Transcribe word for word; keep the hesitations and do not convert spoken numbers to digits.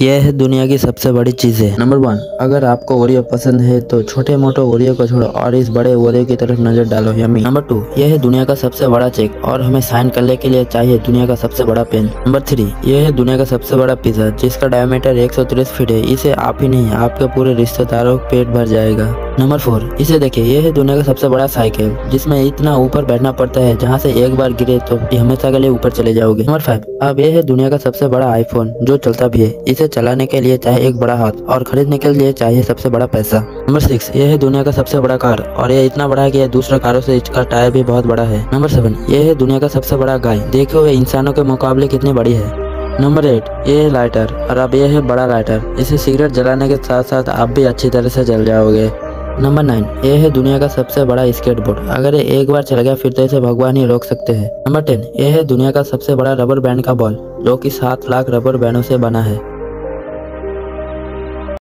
यह है दुनिया की सबसे बड़ी चीज़ें। नंबर वन, अगर आपको ओरियो पसंद है तो छोटे मोटे ओरियो को छोड़ो और इस बड़े ओरियो की तरफ नजर डालो। यम्मी। नंबर टू, यह है दुनिया का सबसे बड़ा चेक और हमें साइन करने के लिए चाहिए दुनिया का सबसे बड़ा पेन। नंबर थ्री, यह है दुनिया का सबसे बड़ा पिज्जा जिसका डायमीटर एक सौ तीस फीट है। इसे आप ही नहीं आपके पूरे रिश्तेदारों का पेट भर जाएगा। नंबर फोर, इसे देखिए, यह है दुनिया का सबसे बड़ा साइकिल जिसमें इतना ऊपर बैठना पड़ता है जहाँ से एक बार गिरे तो हमेशा के लिए ऊपर चले जाओगे। नंबर फाइव, अब यह है दुनिया का सबसे बड़ा आईफोन जो चलता भी है। इसे चलाने के लिए चाहिए एक बड़ा हाथ और खरीदने के लिए चाहिए सबसे बड़ा पैसा। नंबर सिक्स, यह है दुनिया का सबसे बड़ा कार और यह इतना बड़ा है कि यह दूसरा कारों से इसका टायर भी बहुत बड़ा है। नंबर सेवन, यह है दुनिया का सबसे बड़ा गाय, देखे हुए इंसानों के मुकाबले कितनी बड़ी है। नंबर एट, ये है लाइटर और अब यह है बड़ा लाइटर, इसे सिगरेट जलाने के साथ साथ आप भी अच्छी तरह से जल जाओगे। नंबर नाइन, यह है दुनिया का सबसे बड़ा स्केटबोर्ड, अगर ये एक बार चल गया फिर तो इसे भगवान ही रोक सकते हैं। नंबर टेन, यह है दुनिया का सबसे बड़ा रबर बैंड का बॉल जो कि सात लाख रबर बैंडों से बना है।